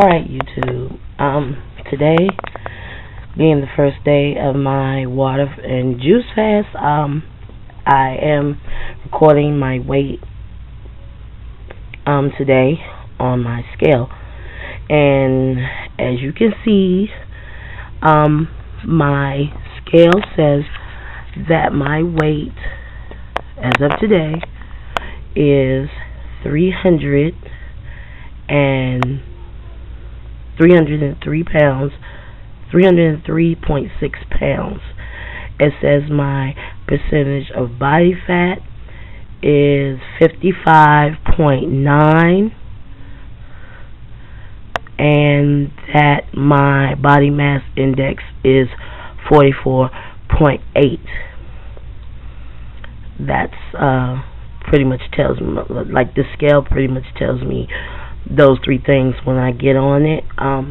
Alright, YouTube, today being the first day of my water and juice fast, I am recording my weight today on my scale, and as you can see, my scale says that my weight as of today is 303 pounds, 303.6 pounds. It says my percentage of body fat is 55.9, and that my body mass index is 44.8. That's pretty much tells me, like, the scale pretty much tells me those three things when I get on it. I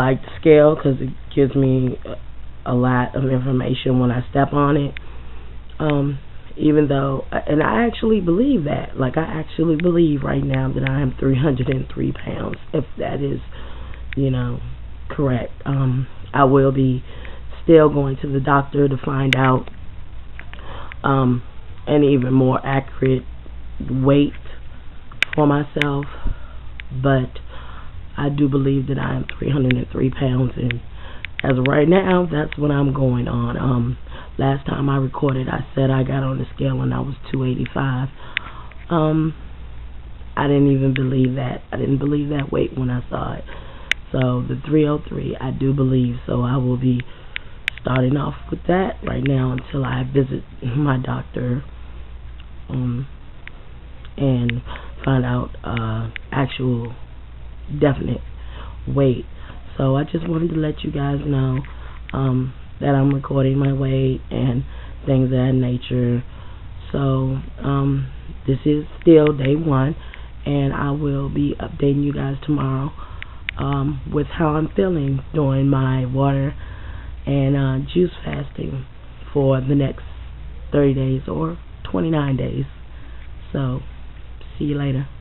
like the scale because it gives me a lot of information when I step on it. Even though, and I actually believe that, like, I actually believe right now that I am 303 pounds, if that is, you know, correct. I will be still going to the doctor to find out an even more accurate weight for myself, but I do believe that I am 303 pounds, and as of right now, that's what I'm going on. Last time I recorded, I said I got on the scale and I was 285. I didn't even believe that. I didn't believe that weight when I saw it. So the 303, I do believe, so I will be starting off with that right now until I visit my doctor and find out actual definite weight. So I just wanted to let you guys know that I'm recording my weight and things of that nature. So this is still day one, and I will be updating you guys tomorrow with how I'm feeling during my water and juice fasting for the next 30 days or 29 days. So, see you later.